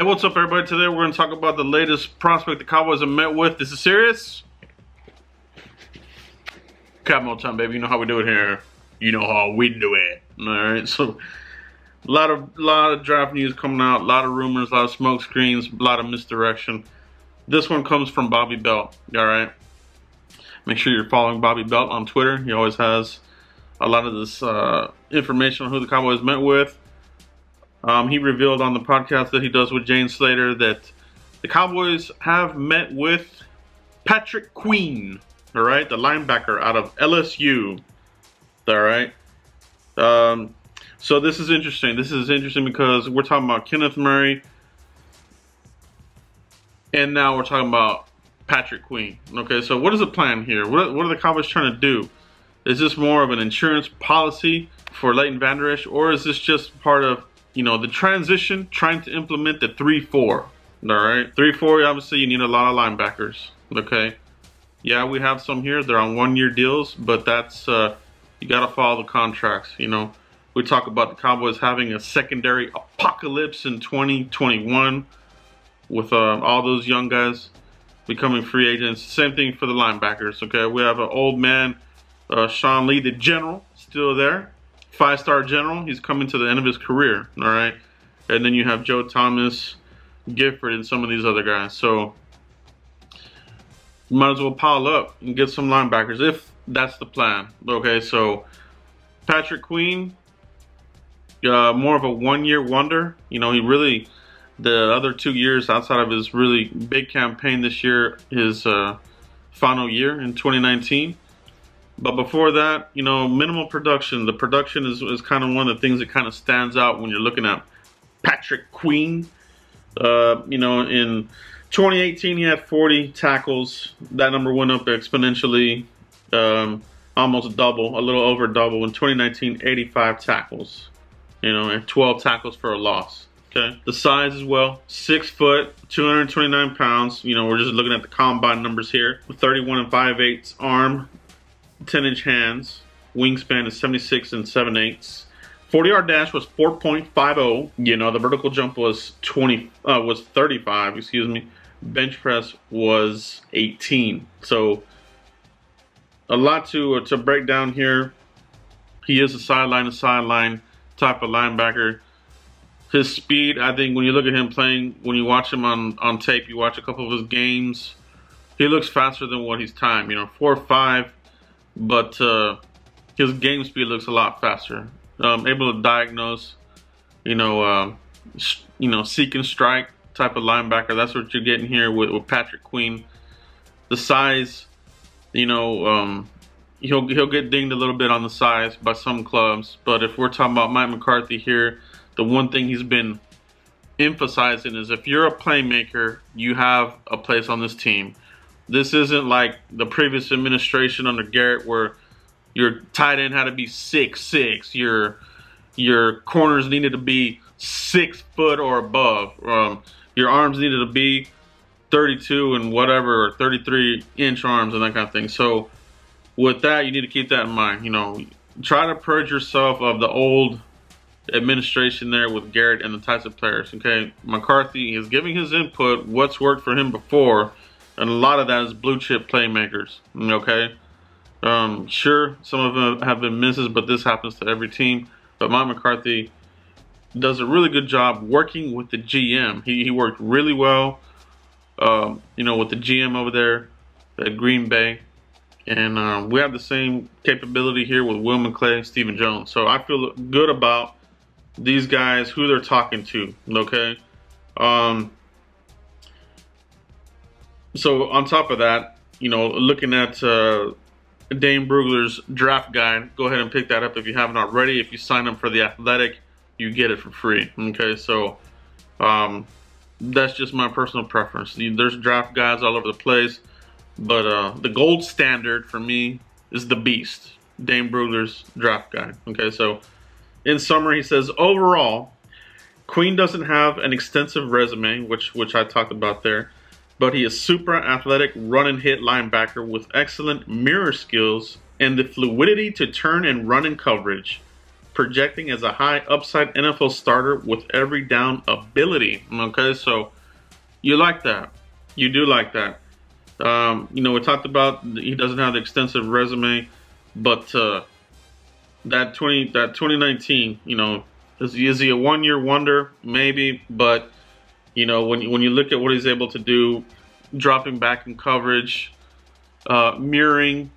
Hey, what's up, everybody? Today we're going to talk about the latest prospect the Cowboys have met with. This is serious. Cap mode time, baby. You know how we do it here. You know how we do it. All right. So, a lot of draft news coming out. A lot of rumors. A lot of smoke screens. A lot of misdirection. This one comes from Bobby Belt. All right. Make sure you're following Bobby Belt on Twitter. He always has a lot of this information on who the Cowboys met with. He revealed on the podcast that he does with Jane Slater that the Cowboys have met with Patrick Queen, all right, the linebacker out of LSU, all right. So this is interesting. This is interesting because we're talking about Kenneth Murray, and now we're talking about Patrick Queen. Okay, so what is the plan here? What are the Cowboys trying to do? Is this more of an insurance policy for Leighton Van Der Esch, or is this just part of, you know, the transition, trying to implement the 3-4, all right? 3-4, obviously, you need a lot of linebackers, okay? Yeah, we have some here. They're on one-year deals, but that's, you got to follow the contracts, you know? We talk about the Cowboys having a secondary apocalypse in 2021 with all those young guys becoming free agents. Same thing for the linebackers, okay? We have an old man, Sean Lee, the general, still there. Five-star general, he's coming to the end of his career, all right? And then you have Joe Thomas, Gifford, and some of these other guys. So, might as well pile up and get some linebackers, if that's the plan. Okay, so, Patrick Queen, more of a one-year wonder. You know, he really, the other 2 years outside of his really big campaign this year, his final year in 2019, but before that, you know, minimal production. The production is kind of one of the things that kind of stands out when you're looking at Patrick Queen. You know, in 2018, he had 40 tackles. That number went up exponentially, almost double, a little over double. In 2019, 85 tackles, you know, and 12 tackles for a loss. Okay. The size as well, 6 foot, 229 pounds. You know, we're just looking at the combine numbers here. 31 and 5/8 arm. 10-inch hands, wingspan is 76 and 7/8. 40-yard dash was 4.50. You know, the vertical jump was 35. Excuse me. Bench press was 18. So a lot to break down here. He is a sideline type of linebacker. His speed, I think, when you look at him playing, when you watch him on tape, you watch a couple of his games. He looks faster than what he's timed. You know, 4.5. But his game speed looks a lot faster. Able to diagnose, you know, seek and strike type of linebacker. That's what you're getting here with Patrick Queen. The size, you know, he'll get dinged a little bit on the size by some clubs. But if we're talking about Mike McCarthy here, the one thing he's been emphasizing is if you're a playmaker, you have a place on this team. This isn't like the previous administration under Garrett where your tight end had to be 6'6", your corners needed to be 6 foot or above, your arms needed to be 32 and whatever, or 33-inch arms and that kind of thing. So with that, you need to keep that in mind. You know, try to purge yourself of the old administration there with Garrett and the types of players, okay? McCarthy is giving his input, what's worked for him before, and a lot of that is blue chip playmakers, okay? Sure, some of them have been misses, but this happens to every team. But Mike McCarthy does a really good job working with the GM. He worked really well, you know, with the GM over there at Green Bay. And we have the same capability here with Will McClay and Stephen Jones. So I feel good about these guys, who they're talking to, okay? So on top of that, you know, looking at Dane Brugler's draft guide, go ahead and pick that up if you haven't already. If you sign up for The Athletic, you get it for free. Okay, so that's just my personal preference. There's draft guides all over the place, but the gold standard for me is the beast, Dane Brugler's draft guide. Okay, so in summary, he says, overall, Queen doesn't have an extensive resume, which I talked about there. But he is super athletic run-and-hit linebacker with excellent mirror skills and the fluidity to turn and run in coverage. projecting as a high upside NFL starter with every down ability. Okay, so you like that. You do like that. You know, we talked about he doesn't have the extensive resume, but that 2019, you know, is he a one-year wonder? Maybe, but you know, when you look at what he's able to do, dropping back in coverage, mirroring,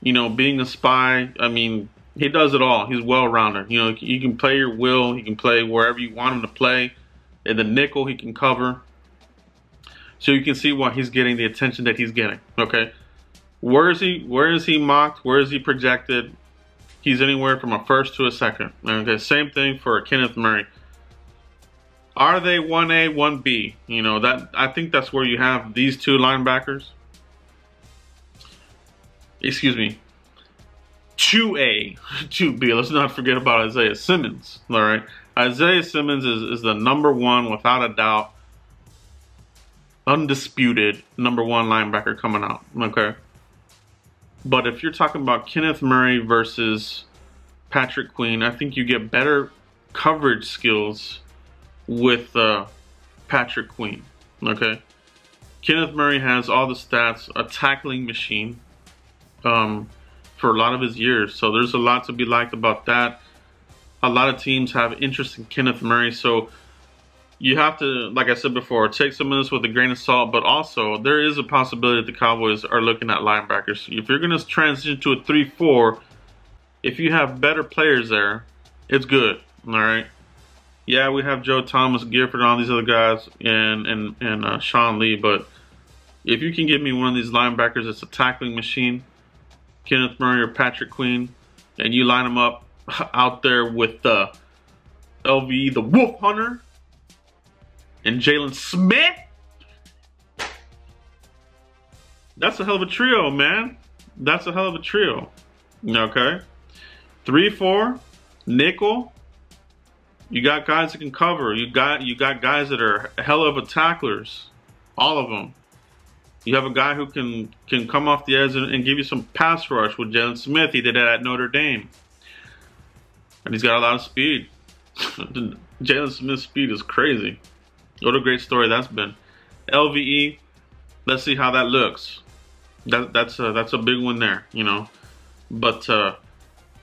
you know, being a spy. I mean, he does it all. He's well-rounded. You know, you can play your will. He can play wherever you want him to play. In the nickel, he can cover. So you can see why he's getting the attention that he's getting. Okay, where is he mocked? Where is he projected? He's anywhere from a first to a second. Okay, same thing for Kenneth Murray. Are they 1A, 1B? You know, that I think that's where you have these two linebackers. Excuse me, 2A, 2B. Let's not forget about Isaiah Simmons. All right, Isaiah Simmons is the number one, without a doubt, undisputed number one linebacker coming out. Okay, but if you're talking about Kenneth Murray versus Patrick Queen, I think you get better coverage skills with Patrick Queen. Okay, Kenneth Murray has all the stats, a tackling machine for a lot of his years, so there's a lot to be liked about that. A lot of teams have interest in Kenneth Murray, so you have to, like I said before, take some of this with a grain of salt, but also there is a possibility that the Cowboys are looking at linebackers. If you're going to transition to a 3-4, if you have better players there, it's good. All right. Yeah, we have Joe Thomas Gifford and all these other guys and Sean Lee, but if you can give me one of these linebackers that's a tackling machine, Kenneth Murray or Patrick Queen, and you line them up out there with LVE, the Wolf Hunter, and Jalen Smith. That's a hell of a trio, man. That's a hell of a trio. Okay. 3-4, nickel. You got guys that can cover. You got guys that are hell of a tacklers. All of them. You have a guy who can come off the edge and give you some pass rush with Jalen Smith. He did that at Notre Dame. And he's got a lot of speed. Jalen Smith's speed is crazy. What a great story that's been. LVE, let's see how that looks. That's a big one there, you know. But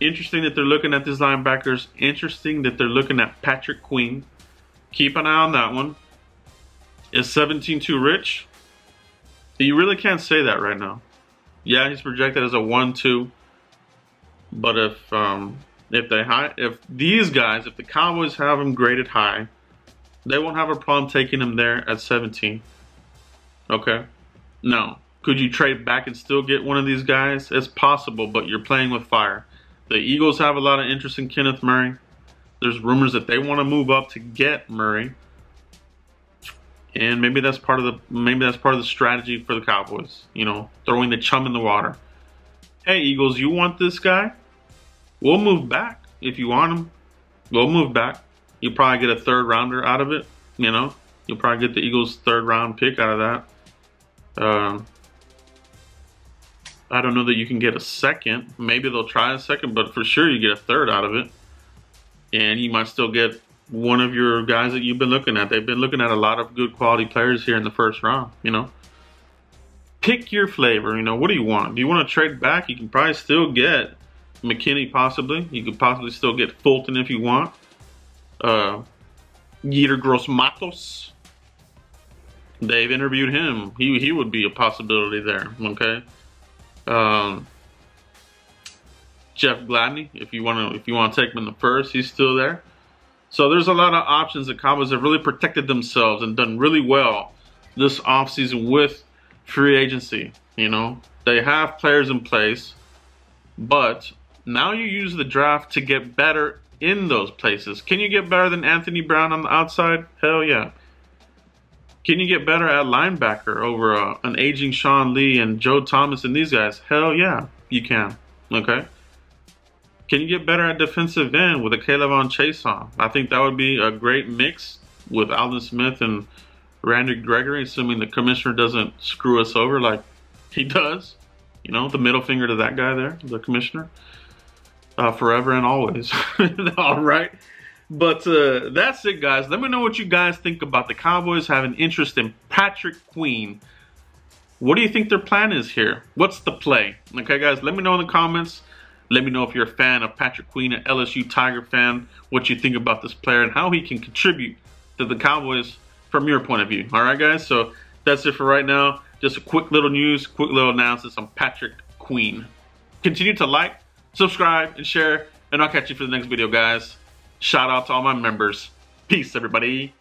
interesting that they're looking at these linebackers. Interesting that they're looking at Patrick Queen. Keep an eye on that one. Is 17 too rich? You really can't say that right now. Yeah, he's projected as a 1-2. But if the Cowboys have him graded high, they won't have a problem taking him there at 17. Okay. Now, could you trade back and still get one of these guys? It's possible, but you're playing with fire. The Eagles have a lot of interest in Kenneth Murray. There's rumors that they want to move up to get Murray. And maybe that's part of the strategy for the Cowboys, you know, throwing the chum in the water. Hey, Eagles, you want this guy? We'll move back if you want him. We'll move back. You'll probably get a third rounder out of it, you know. You'll probably get the Eagles' third round pick out of that. I don't know that you can get a second. Maybe they'll try a second, but for sure you get a third out of it. And you might still get one of your guys that you've been looking at. They've been looking at a lot of good quality players here in the first round, you know. Pick your flavor, you know. What do you want? Do you want to trade back? You can probably still get McKinney, possibly. You could possibly still get Fulton if you want. Jeter Gross Matos. They've interviewed him. He would be a possibility there. Okay. Jeff Gladney, if you wanna take him in the first, he's still there. So there's a lot of options. The Cowboys have really protected themselves and done really well this offseason with free agency. You know, they have players in place, but now you use the draft to get better in those places. Can you get better than Anthony Brown on the outside? Hell yeah. Can you get better at linebacker over an aging Sean Lee and Joe Thomas and these guys? Hell yeah, you can. Okay. Can you get better at defensive end with a Kalavon Chason? I think that would be a great mix with Alvin Smith and Randy Gregory, assuming the commissioner doesn't screw us over like he does. You know, the middle finger to that guy there, the commissioner. forever and always. All right. But that's it, guys. Let me know what you guys think about the Cowboys having interest in Patrick Queen. What do you think their plan is here? What's the play? Okay, guys, let me know in the comments. Let me know if you're a fan of Patrick Queen, an LSU Tiger fan, what you think about this player and how he can contribute to the Cowboys from your point of view. All right, guys, so that's it for right now. Just a quick little news, quick little analysis on Patrick Queen. Continue to like, subscribe, and share, and I'll catch you for the next video, guys. Shout out to all my members. Peace, everybody.